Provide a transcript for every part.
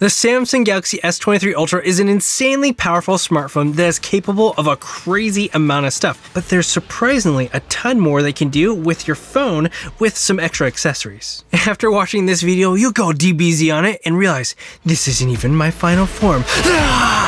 The Samsung Galaxy S23 Ultra is an insanely powerful smartphone that is capable of a crazy amount of stuff, but there's surprisingly a ton more they can do with your phone with some extra accessories. After watching this video, you'll go DBZ on it and realize this isn't even my final form.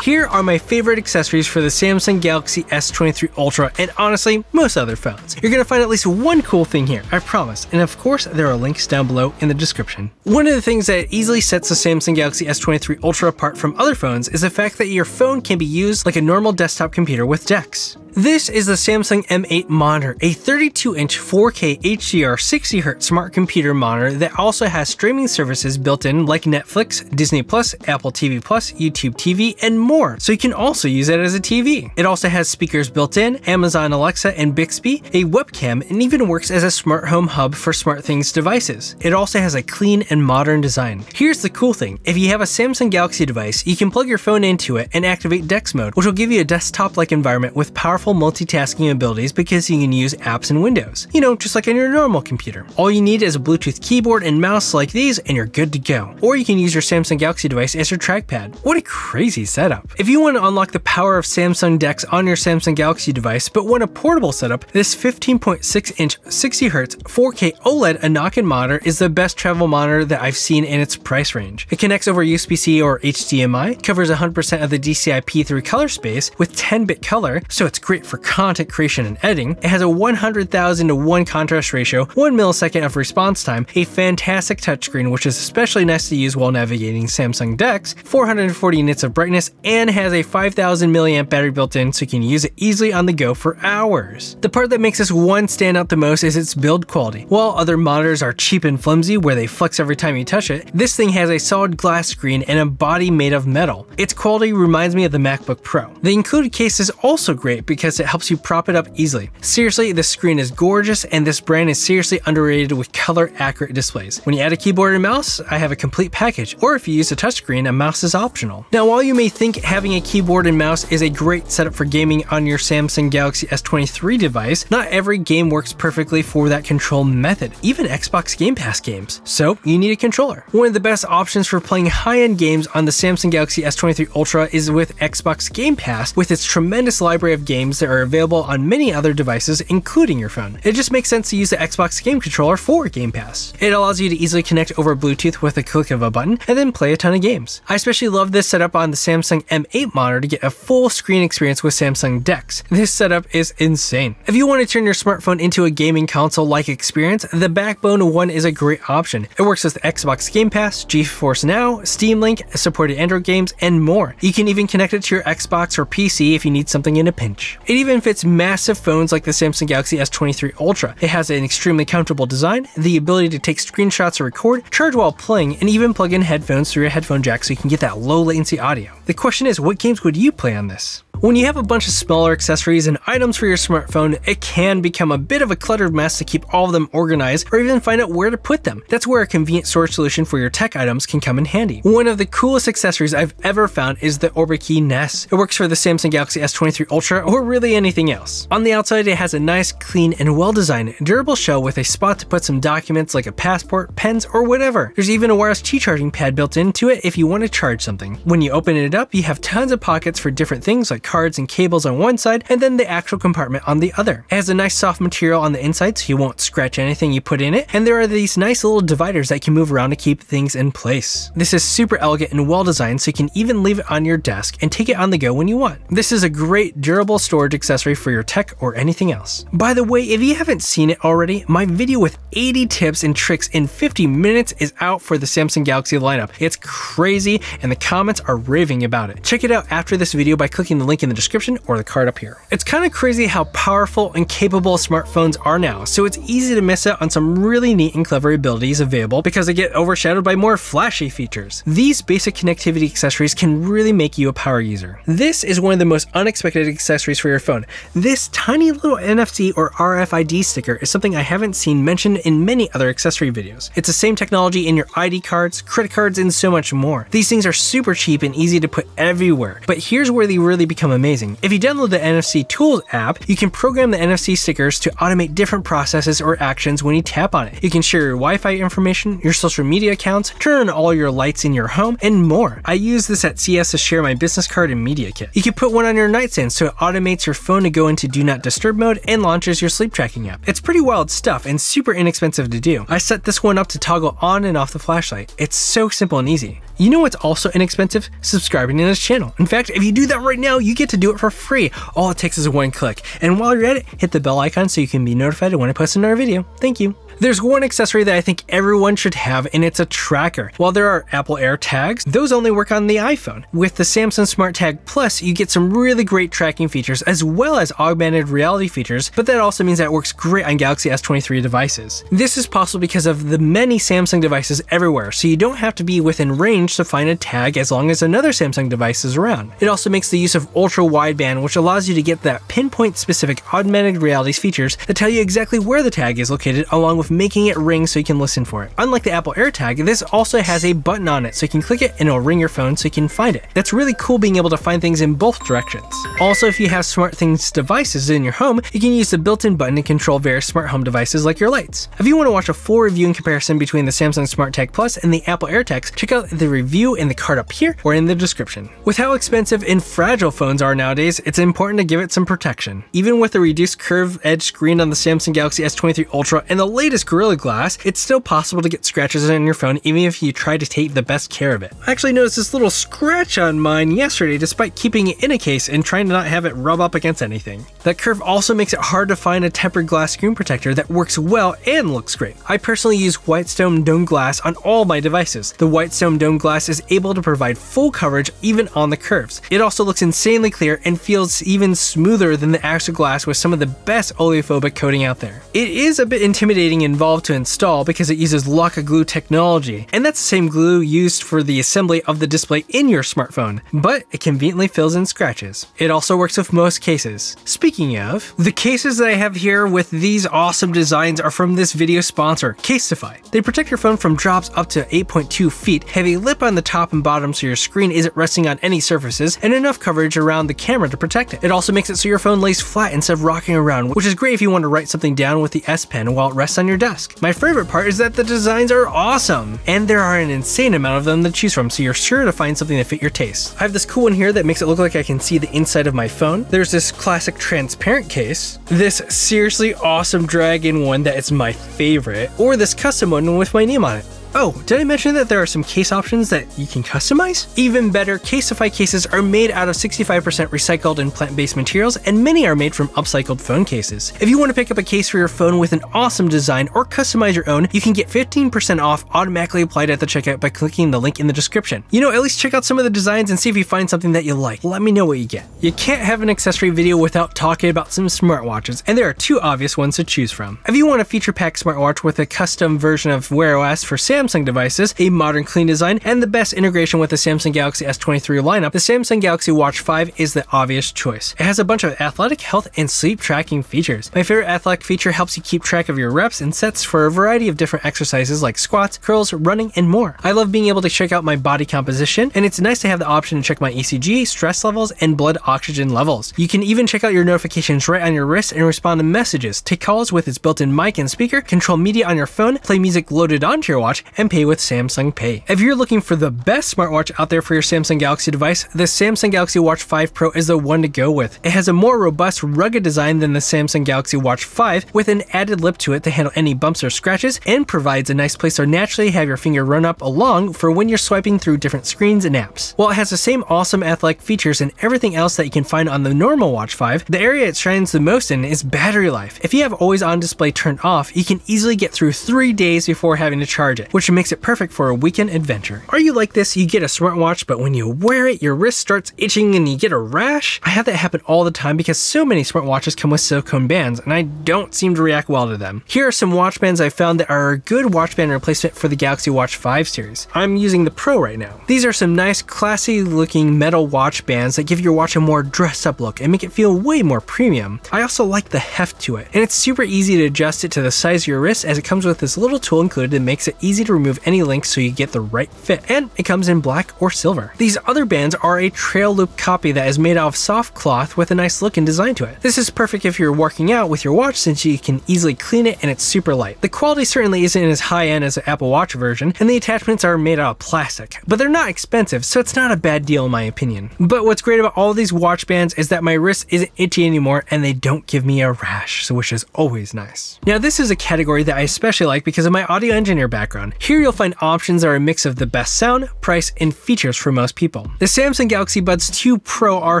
Here are my favorite accessories for the Samsung Galaxy S23 Ultra and honestly, most other phones. You're gonna find at least one cool thing here, I promise. And of course, there are links down below in the description. One of the things that easily sets the Samsung Galaxy S23 Ultra apart from other phones is the fact that your phone can be used like a normal desktop computer with DeX. This is the Samsung M8 monitor, a 32-inch 4K HDR 60Hz smart computer monitor that also has streaming services built in like Netflix, Disney+, Apple TV+, YouTube TV, and more, so you can also use it as a TV. It also has speakers built in, Amazon Alexa and Bixby, a webcam, and even works as a smart home hub for SmartThings devices. It also has a clean and modern design. Here's the cool thing, if you have a Samsung Galaxy device, you can plug your phone into it and activate DeX mode, which will give you a desktop-like environment with powerful multitasking abilities because you can use apps and windows, you know, just like on your normal computer. All you need is a Bluetooth keyboard and mouse like these and you're good to go. Or you can use your Samsung Galaxy device as your trackpad. What a crazy setup. If you want to unlock the power of Samsung DeX on your Samsung Galaxy device but want a portable setup, this 15.6-inch 60Hz 4K OLED Anakin monitor is the best travel monitor that I've seen in its price range. It connects over USB-C or HDMI, covers 100% of the DCI P3 color space with 10-bit color, so it's great for content creation and editing. It has a 100,000 to 1 contrast ratio, 1 millisecond of response time, a fantastic touchscreen which is especially nice to use while navigating Samsung DeX, 440 nits of brightness, and has a 5000 mAh battery built in so you can use it easily on the go for hours. The part that makes this one stand out the most is its build quality. While other monitors are cheap and flimsy where they flex every time you touch it, this thing has a solid glass screen and a body made of metal. Its quality reminds me of the MacBook Pro. The included case is also great because it helps you prop it up easily. Seriously, this screen is gorgeous and this brand is seriously underrated with color accurate displays. When you add a keyboard and mouse, I have a complete package, or if you use a touchscreen, a mouse is optional. Now while you may think having a keyboard and mouse is a great setup for gaming on your Samsung Galaxy S23 device, not every game works perfectly for that control method, even Xbox Game Pass games, so you need a controller. One of the best options for playing high-end games on the Samsung Galaxy S23 Ultra is with Xbox Game Pass with its tremendous library of games that are available on many other devices, including your phone. It just makes sense to use the Xbox game controller for Game Pass. It allows you to easily connect over Bluetooth with a click of a button and then play a ton of games. I especially love this setup on the Samsung M8 monitor to get a full screen experience with Samsung DeX. This setup is insane. If you want to turn your smartphone into a gaming console-like experience, the Backbone One is a great option. It works with Xbox Game Pass, GeForce Now, Steam Link, supported Android games, and more. You can even connect it to your Xbox or PC if you need something in a pinch. It even fits massive phones like the Samsung Galaxy S23 Ultra. It has an extremely comfortable design, the ability to take screenshots or record, charge while playing, and even plug in headphones through your headphone jack so you can get that low latency audio. The question is, what games would you play on this? When you have a bunch of smaller accessories and items for your smartphone, it can become a bit of a cluttered mess to keep all of them organized or even find out where to put them. That's where a convenient storage solution for your tech items can come in handy. One of the coolest accessories I've ever found is the OrbitKey Nest. It works for the Samsung Galaxy S23 Ultra or really anything else. On the outside, it has a nice, clean, and well-designed, durable shell with a spot to put some documents like a passport, pens, or whatever. There's even a wireless Qi charging pad built into it if you want to charge something. When you open it up, you have tons of pockets for different things like cards and cables on one side and then the actual compartment on the other. It has a nice soft material on the inside so you won't scratch anything you put in it, and there are these nice little dividers that can move around to keep things in place. This is super elegant and well designed so you can even leave it on your desk and take it on the go when you want. This is a great durable storage accessory for your tech or anything else. By the way, if you haven't seen it already, my video with 80 tips and tricks in 50 minutes is out for the Samsung Galaxy lineup. It's crazy and the comments are raving about it. Check it out after this video by clicking the link in the description or the card up here. It's kind of crazy how powerful and capable smartphones are now, so it's easy to miss out on some really neat and clever abilities available because they get overshadowed by more flashy features. These basic connectivity accessories can really make you a power user. This is one of the most unexpected accessories for for your phone. This tiny little NFC or RFID sticker is something I haven't seen mentioned in many other accessory videos. It's the same technology in your ID cards, credit cards, and so much more. These things are super cheap and easy to put everywhere, but here's where they really become amazing. If you download the NFC Tools app, you can program the NFC stickers to automate different processes or actions when you tap on it. You can share your Wi-Fi information, your social media accounts, turn on all your lights in your home, and more. I used this at CS to share my business card and media kit. You can put one on your nightstand so it automates your phone to go into Do Not Disturb mode and launches your sleep tracking app. It's pretty wild stuff and super inexpensive to do. I set this one up to toggle on and off the flashlight. It's so simple and easy. You know what's also inexpensive? Subscribing to this channel. In fact, if you do that right now, you get to do it for free. All it takes is one click. And while you're at it, hit the bell icon so you can be notified when I post another video. Thank you. There's one accessory that I think everyone should have, and it's a tracker. While there are Apple AirTags, those only work on the iPhone. With the Samsung SmartTag Plus, you get some really great tracking features as well as augmented reality features, but that also means that it works great on Galaxy S23 devices. This is possible because of the many Samsung devices everywhere, so you don't have to be within range to find a tag as long as another Samsung device is around. It also makes the use of ultra-wideband, which allows you to get that pinpoint-specific augmented reality features that tell you exactly where the tag is located, along with making it ring so you can listen for it. Unlike the Apple AirTag, this also has a button on it so you can click it and it'll ring your phone so you can find it. That's really cool being able to find things in both directions. Also, if you have SmartThings devices in your home, you can use the built-in button to control various smart home devices like your lights. If you want to watch a full review and comparison between the Samsung SmartTag Plus and the Apple AirTags, check out the review in the card up here or in the description. With how expensive and fragile phones are nowadays, it's important to give it some protection. Even with the reduced curved edge screen on the Samsung Galaxy S23 Ultra and the latest Gorilla Glass, it's still possible to get scratches on your phone even if you try to take the best care of it. I actually noticed this little scratch on mine yesterday despite keeping it in a case and trying to not have it rub up against anything. That curve also makes it hard to find a tempered glass screen protector that works well and looks great. I personally use Whitestone Dome Glass on all my devices. The Whitestone Dome Glass is able to provide full coverage even on the curves. It also looks insanely clear and feels even smoother than the actual glass with some of the best oleophobic coating out there. It is a bit intimidating involved to install because it uses Lock-A Glue technology, and that's the same glue used for the assembly of the display in your smartphone, but it conveniently fills in scratches. It also works with most cases. Speaking of, the cases that I have here with these awesome designs are from this video sponsor, Casetify. They protect your phone from drops up to 8.2 feet, have a lip on the top and bottom so your screen isn't resting on any surfaces, and enough coverage around the camera to protect it. It also makes it so your phone lays flat instead of rocking around, which is great if you want to write something down with the S Pen while it rests on your desk. My favorite part is that the designs are awesome, and there are an insane amount of them to choose from, so you're sure to find something that fit your taste. I have this cool one here that makes it look like I can see the inside of my phone. There's this classic transparent case, this seriously awesome dragon one that is my favorite, or this custom one with my name on it. Oh, did I mention that there are some case options that you can customize? Even better, Casetify cases are made out of 65% recycled and plant-based materials, and many are made from upcycled phone cases. If you want to pick up a case for your phone with an awesome design or customize your own, you can get 15% off automatically applied at the checkout by clicking the link in the description. You know, at least check out some of the designs and see if you find something that you like. Let me know what you get. You can't have an accessory video without talking about some smartwatches, and there are two obvious ones to choose from. If you want a feature pack smartwatch with a custom version of Wear OS for Samsung devices, a modern clean design, and the best integration with the Samsung Galaxy S23 lineup, the Samsung Galaxy Watch 5 is the obvious choice. It has a bunch of athletic, health, and sleep tracking features. My favorite athletic feature helps you keep track of your reps and sets for a variety of different exercises like squats, curls, running, and more. I love being able to check out my body composition, and it's nice to have the option to check my ECG, stress levels, and blood oxygen levels. You can even check out your notifications right on your wrist and respond to messages, take calls with its built-in mic and speaker, control media on your phone, play music loaded onto your watch, and pay with Samsung Pay. If you're looking for the best smartwatch out there for your Samsung Galaxy device, the Samsung Galaxy Watch 5 Pro is the one to go with. It has a more robust, rugged design than the Samsung Galaxy Watch 5 with an added lip to it to handle any bumps or scratches, and provides a nice place to naturally have your finger run up along for when you're swiping through different screens and apps. While it has the same awesome athletic features and everything else that you can find on the normal Watch 5, the area it shines the most in is battery life. If you have always on display turned off, you can easily get through 3 days before having to charge it, which makes it perfect for a weekend adventure. Are you like this? You get a smartwatch, but when you wear it, your wrist starts itching and you get a rash? I have that happen all the time because so many smartwatches come with silicone bands, and I don't seem to react well to them. Here are some watch bands I found that are a good watch band replacement for the Galaxy Watch 5 series. I'm using the Pro right now. These are some nice, classy looking metal watch bands that give your watch a more dressed up look and make it feel way more premium. I also like the heft to it, and it's super easy to adjust it to the size of your wrist as it comes with this little tool included that makes it easy to remove any links so you get the right fit, and it comes in black or silver. These other bands are a trail loop copy that is made out of soft cloth with a nice look and design to it. This is perfect if you're working out with your watch since you can easily clean it and it's super light. The quality certainly isn't as high end as the Apple Watch version, and the attachments are made out of plastic, but they're not expensive, so it's not a bad deal in my opinion. But what's great about all these watch bands is that my wrist isn't itchy anymore and they don't give me a rash, so which is always nice. Now this is a category that I especially like because of my audio engineer background. Here you'll find options that are a mix of the best sound, price, and features for most people. The Samsung Galaxy Buds 2 Pro are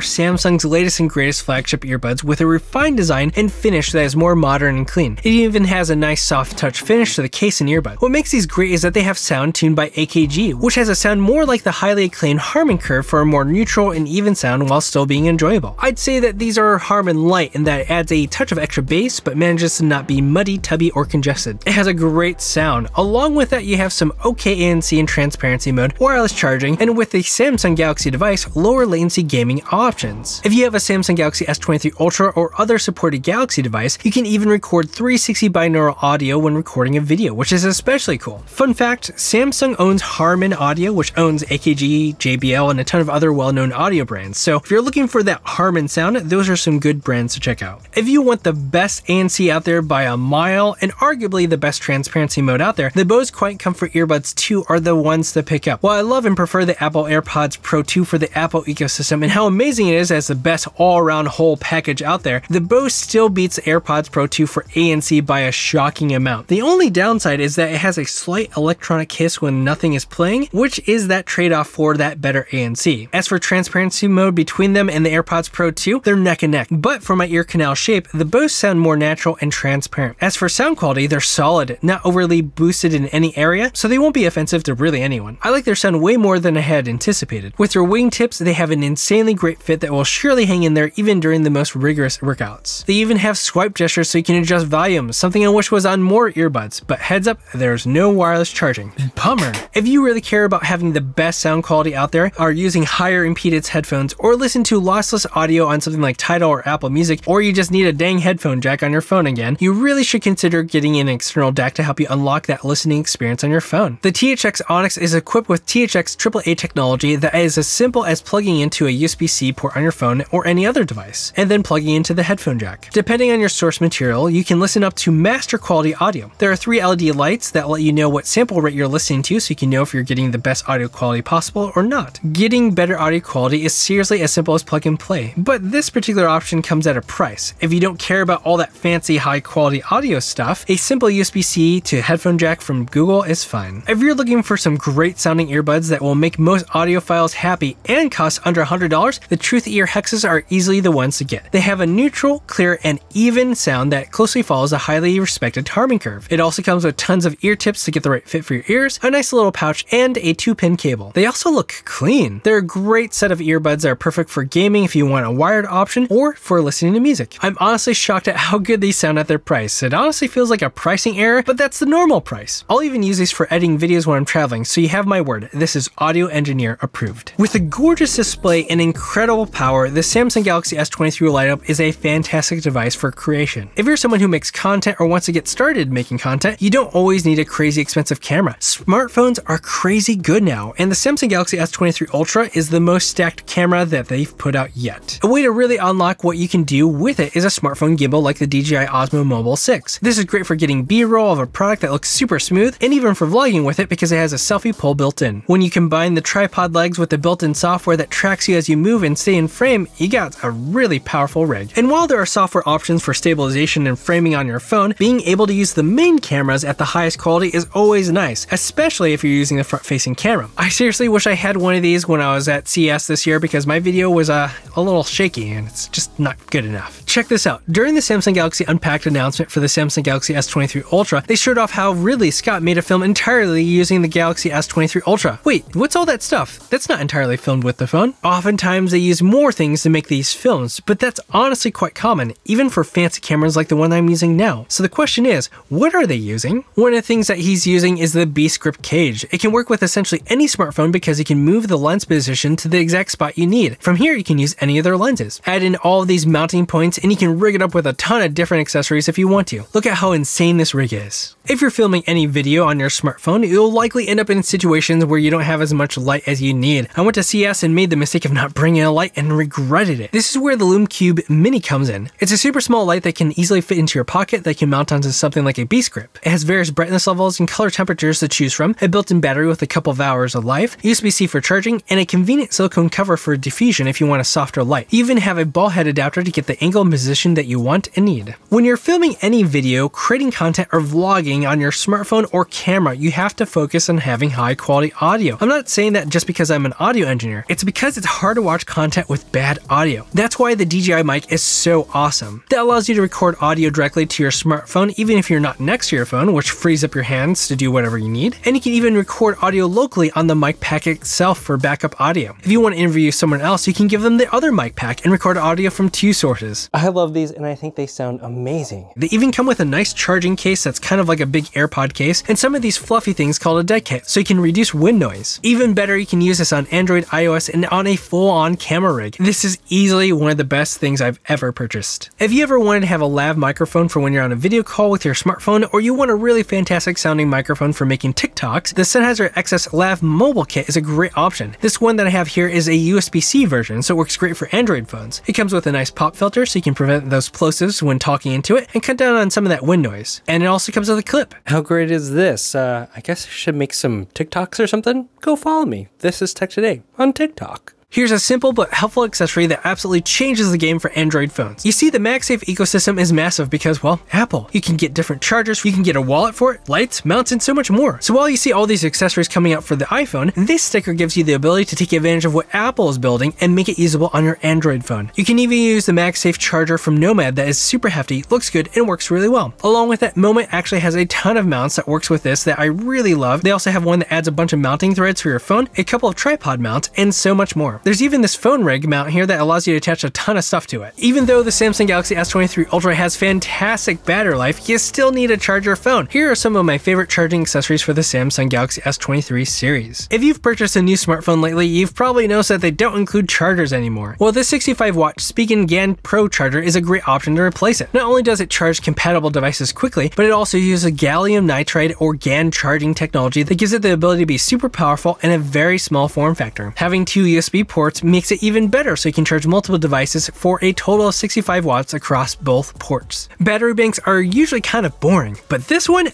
Samsung's latest and greatest flagship earbuds with a refined design and finish that is more modern and clean. It even has a nice soft touch finish to the case and earbud. What makes these great is that they have sound tuned by AKG, which has a sound more like the highly acclaimed Harman curve for a more neutral and even sound while still being enjoyable. I'd say that these are Harman light in that it adds a touch of extra bass but manages to not be muddy, tubby, or congested. It has a great sound. Along with that, you have some okay ANC and transparency mode, wireless charging, and with the Samsung Galaxy device, lower latency gaming options. If you have a Samsung Galaxy S23 Ultra or other supported Galaxy device, you can even record 360 binaural audio when recording a video, which is especially cool. Fun fact, Samsung owns Harman Audio, which owns AKG, JBL, and a ton of other well-known audio brands, so if you're looking for that Harman sound, those are some good brands to check out. If you want the best ANC out there by a mile, and arguably the best transparency mode out there, the Bose Quiet Comfort Earbuds 2 are the ones to pick up. While I love and prefer the Apple AirPods Pro 2 for the Apple ecosystem and how amazing it is as the best all-around whole package out there, the Bose still beats the AirPods Pro 2 for ANC by a shocking amount. The only downside is that it has a slight electronic hiss when nothing is playing, which is that trade-off for that better ANC. As for transparency mode between them and the AirPods Pro 2, they're neck and neck, but for my ear canal shape, the Bose sound more natural and transparent. As for sound quality, they're solid, not overly boosted in any area, so they won't be offensive to really anyone. I like their sound way more than I had anticipated. With their wingtips, they have an insanely great fit that will surely hang in there even during the most rigorous workouts. They even have swipe gestures so you can adjust volume, something I wish was on more earbuds, but heads up, there's no wireless charging. Bummer. If you really care about having the best sound quality out there, are using higher impedance headphones, or listen to lossless audio on something like Tidal or Apple Music, or you just need a dang headphone jack on your phone again, you really should consider getting an external DAC to help you unlock that listening experience on your phone. The THX Onyx is equipped with THX AAA technology that is as simple as plugging into a USB-C port on your phone or any other device, and then plugging into the headphone jack. Depending on your source material, you can listen up to master quality audio. There are 3 LED lights that let you know what sample rate you're listening to so you can know if you're getting the best audio quality possible or not. Getting better audio quality is seriously as simple as plug and play, but this particular option comes at a price. If you don't care about all that fancy high quality audio stuff, a simple USB-C to headphone jack from Google is fine. If you're looking for some great sounding earbuds that will make most audiophiles happy and cost under $100, the Truthear Hexas are easily the ones to get. They have a neutral, clear, and even sound that closely follows a highly respected Harman curve. It also comes with tons of ear tips to get the right fit for your ears, a nice little pouch, and a 2-pin cable. They also look clean. They're a great set of earbuds that are perfect for gaming if you want a wired option or for listening to music. I'm honestly shocked at how good these sound at their price. It honestly feels like a pricing error, but that's the normal price. I'll even use these for editing videos when I'm traveling, so you have my word, this is audio engineer approved. With a gorgeous display and incredible power, the Samsung Galaxy S23 lineup is a fantastic device for creation. If you're someone who makes content or wants to get started making content, you don't always need a crazy expensive camera. Smartphones are crazy good now, and the Samsung Galaxy S23 Ultra is the most stacked camera that they've put out yet. A way to really unlock what you can do with it is a smartphone gimbal like the DJI Osmo Mobile 6. This is great for getting B-roll of a product that looks super smooth, and even for vlogging with it because it has a selfie pole built in. When you combine the tripod legs with the built-in software that tracks you as you move and stay in frame, you got a really powerful rig. And while there are software options for stabilization and framing on your phone, being able to use the main cameras at the highest quality is always nice, especially if you're using the front-facing camera. I seriously wish I had one of these when I was at CES this year because my video was a little shaky and it's just not good enough. Check this out. During the Samsung Galaxy Unpacked announcement for the Samsung Galaxy S23 Ultra, they showed off how Ridley Scott made a film entirely using the Galaxy S23 Ultra. Wait, what's all that stuff? That's not entirely filmed with the phone. Oftentimes they use more things to make these films, but that's honestly quite common, even for fancy cameras like the one I'm using now. So the question is, what are they using? One of the things that he's using is the Beastgrip cage. It can work with essentially any smartphone because you can move the lens position to the exact spot you need. From here, you can use any of their lenses. Add in all of these mounting points and you can rig it up with a ton of different accessories if you want to. Look at how insane this rig is. If you're filming any video on your smartphone, you'll likely end up in situations where you don't have as much light as you need. I went to CS and made the mistake of not bringing a light and regretted it. This is where the Lume Cube Mini comes in. It's a super small light that can easily fit into your pocket that can mount onto something like a Beastgrip. It has various brightness levels and color temperatures to choose from, a built-in battery with a couple of hours of life, USB-C for charging, and a convenient silicone cover for diffusion if you want a softer light. You even have a ball head adapter to get the angle and position that you want and need. When you're filming any video, creating content, or vlogging on your smartphone or camera, you have to focus on having high quality audio. I'm not saying that just because I'm an audio engineer. It's because it's hard to watch content with bad audio. That's why the DJI Mic is so awesome. That allows you to record audio directly to your smartphone, even if you're not next to your phone, which frees up your hands to do whatever you need. And you can even record audio locally on the mic pack itself for backup audio. If you want to interview someone else, you can give them the other mic pack and record audio from two sources. I love these and I think they sound amazing. They even come with a nice charging case that's kind of like a big AirPod case and some of these fluffy things called a deck kit, so you can reduce wind noise. Even better, you can use this on Android, iOS, and on a full-on camera rig. This is easily one of the best things I've ever purchased. If you ever wanted to have a lav microphone for when you're on a video call with your smartphone, or you want a really fantastic sounding microphone for making TikToks, the Sennheiser XS Lav mobile kit is a great option. This one that I have here is a USB-C version, so it works great for Android phones. It comes with a nice pop filter so you can prevent those plosives when talking into it and cut down on some of that wind noise. And it also comes with a clip. How great is this? I guess I should make some TikToks or something? Go follow me. This is Tech Today on TikTok. Here's a simple but helpful accessory that absolutely changes the game for Android phones. You see, the MagSafe ecosystem is massive because, well, Apple. You can get different chargers, you can get a wallet for it, lights, mounts, and so much more. So while you see all these accessories coming out for the iPhone, this sticker gives you the ability to take advantage of what Apple is building and make it usable on your Android phone. You can even use the MagSafe charger from Nomad that is super hefty, looks good, and works really well. Along with that, Moment actually has a ton of mounts that works with this that I really love. They also have one that adds a bunch of mounting threads for your phone, a couple of tripod mounts, and so much more. There's even this phone rig mount here that allows you to attach a ton of stuff to it. Even though the Samsung Galaxy S23 Ultra has fantastic battery life, you still need to charge your phone. Here are some of my favorite charging accessories for the Samsung Galaxy S23 series. If you've purchased a new smartphone lately, you've probably noticed that they don't include chargers anymore. Well, this 65-watt Spigen GaN Pro charger is a great option to replace it. Not only does it charge compatible devices quickly, but it also uses a gallium nitride or GaN charging technology that gives it the ability to be super powerful in a very small form factor. Having two USB ports makes it even better, so you can charge multiple devices for a total of 65 watts across both ports. Battery banks are usually kind of boring, but this one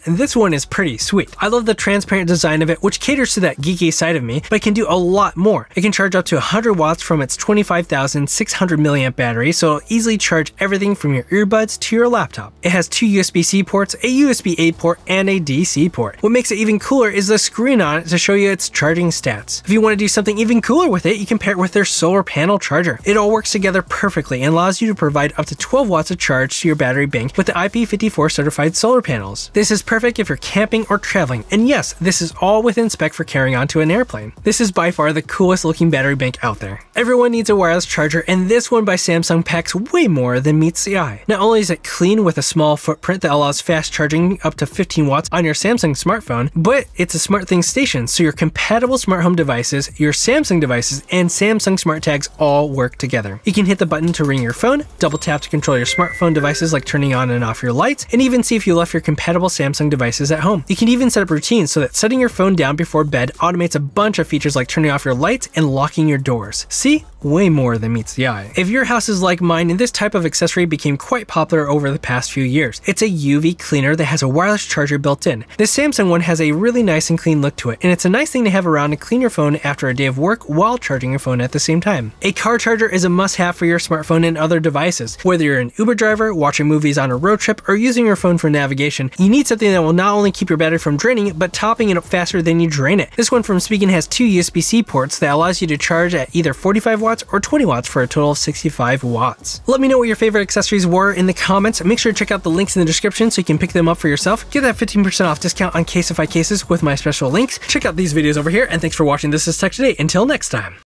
is pretty sweet. I love the transparent design of it, which caters to that geeky side of me, but it can do a lot more. It can charge up to 100 watts from its 25,600 milliamp battery, so it'll easily charge everything from your earbuds to your laptop. It has two USB-C ports, a USB-A port, and a DC port. What makes it even cooler is the screen on it to show you its charging stats. If you want to do something even cooler with it, you can pair it with their solar panel charger. It all works together perfectly and allows you to provide up to 12 watts of charge to your battery bank with the IP54 certified solar panels. This is perfect if you're camping or traveling, and yes, this is all within spec for carrying onto an airplane. This is by far the coolest looking battery bank out there. Everyone needs a wireless charger, and this one by Samsung packs way more than meets the eye. Not only is it clean with a small footprint that allows fast charging up to 15 watts on your Samsung smartphone, but it's a SmartThings station, so your compatible smart home devices, your Samsung devices, and Samsung SmartTags all work together. You can hit the button to ring your phone, double tap to control your smartphone devices like turning on and off your lights, and even see if you left your compatible Samsung devices at home. You can even set up routines so that setting your phone down before bed automates a bunch of features like turning off your lights and locking your doors. See? Way more than meets the eye. If your house is like mine, and this type of accessory became quite popular over the past few years, it's a UV cleaner that has a wireless charger built in. This Samsung one has a really nice and clean look to it, and it's a nice thing to have around to clean your phone after a day of work while charging your smartphone at the same time. A car charger is a must-have for your smartphone and other devices. Whether you're an Uber driver, watching movies on a road trip, or using your phone for navigation, you need something that will not only keep your battery from draining, but topping it up faster than you drain it. This one from Spigen has two USB-C ports that allows you to charge at either 45 watts or 20 watts for a total of 65 watts. Let me know what your favorite accessories were in the comments. Make sure to check out the links in the description so you can pick them up for yourself. Get that 15% off discount on Casetify cases with my special links. Check out these videos over here, and thanks for watching. This is Tech Today. Until next time.